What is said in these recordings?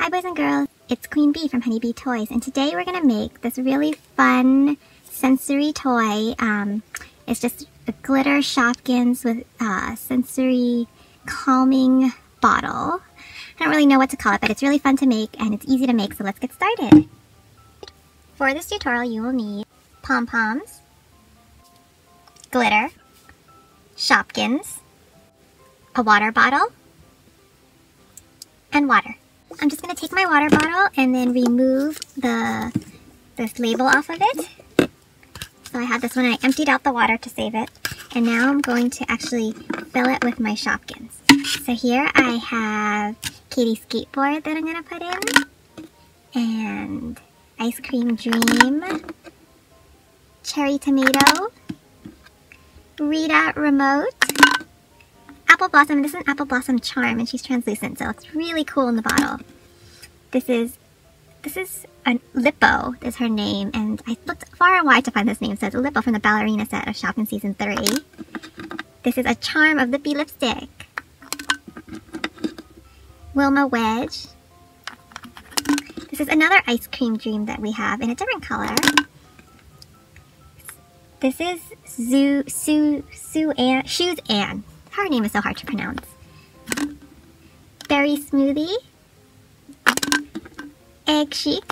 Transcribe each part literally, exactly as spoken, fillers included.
Hi boys and girls, it's Queen Bee from Honey Bee Toys, and today we're going to make this really fun sensory toy. Um, it's just a glitter Shopkins with a sensory calming bottle. I don't really know what to call it, but it's really fun to make and it's easy to make, so let's get started. For this tutorial you will need pom-poms, glitter, Shopkins, a water bottle, and water. I'm just going to take my water bottle and then remove the this label off of it. So I had this one, I emptied out the water to save it, and now I'm going to actually fill it with my Shopkins. So here I have Katie's Skateboard that I'm going to put in, and Ice Cream Dream, Cherry Tomato, Rita Remote, Apple Blossom. This is an Apple Blossom charm and she's translucent, so it's really cool in the bottle. This is this is an Lippo is her name, and I looked far and wide to find this name, so it's a Lippo from the ballerina set of Shopkins season three. This is a charm of Lippy lipstick. Wilma Wedge. This is another Ice Cream Dream that we have in a different color. This is Zoe Sue Sue Ann, Shoes Ann. Her name is so hard to pronounce. Berry Smoothie, Egg Chic,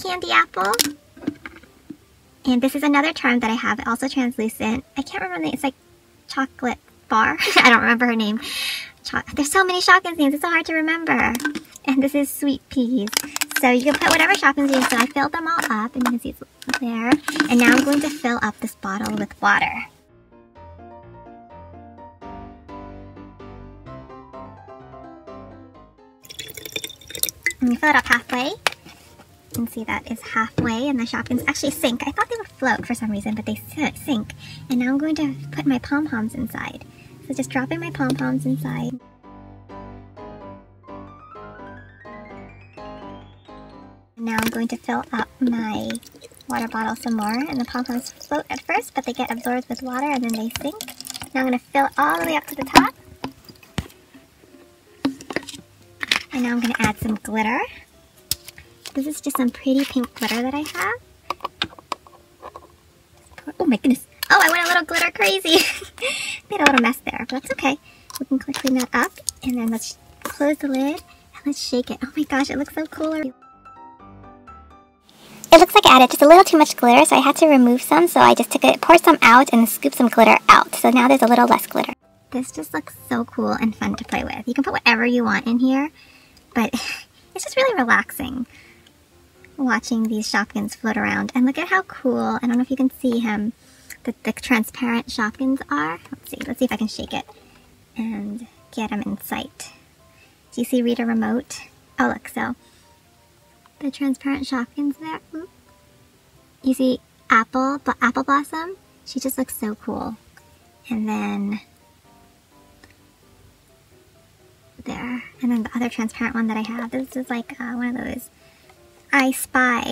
Candy Apple, and this is another charm that I have, also translucent. I can't remember the, it's like chocolate bar. I don't remember her name. Cho There's so many Shopkins names, it's so hard to remember. And this is Sweet Peas. So you can put whatever Shopkins you need. So I filled them all up, and you can see it's there. And now I'm going to fill up this bottle with water. I'm going to fill it up halfway. You can see that is halfway, and the Shopkins actually sink. I thought they would float for some reason, but they sink. And now I'm going to put my pom-poms inside. So just dropping my pom-poms inside. And now I'm going to fill up my water bottle some more, and the pom-poms float at first, but they get absorbed with water and then they sink. Now I'm going to fill all the way up to the top. And now I'm going to add some glitter. This is just some pretty pink glitter that I have. Oh my goodness. Oh, I went a little glitter crazy. Made a little mess there, but that's okay. We can clean that up. And then let's close the lid and let's shake it. Oh my gosh, it looks so cool. It looks like I added just a little too much glitter, so I had to remove some. So I just took it, poured some out, and scooped some glitter out. So now there's a little less glitter. This just looks so cool and fun to play with. You can put whatever you want in here. But it's just really relaxing watching these Shopkins float around. And look at how cool, I don't know if you can see him, the, the transparent Shopkins are. Let's see, let's see if I can shake it and get him in sight. Do you see Rita Remote? Oh look, so the transparent Shopkins there. Ooh. You see Apple, but Apple Blossom? She just looks so cool. And then there. And then the other transparent one that I have, this is like uh, one of those I Spy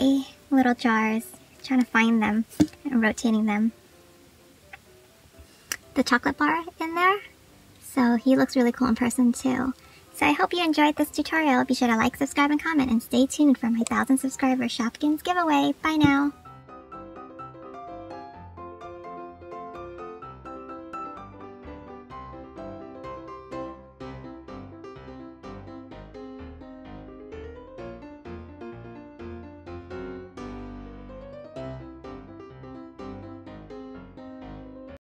little jars, trying to find them and rotating them. The chocolate bar in there, so he looks really cool in person too. So I hope you enjoyed this tutorial. Be sure to like, subscribe, and comment, and stay tuned for my one thousand subscriber Shopkins giveaway. Bye now.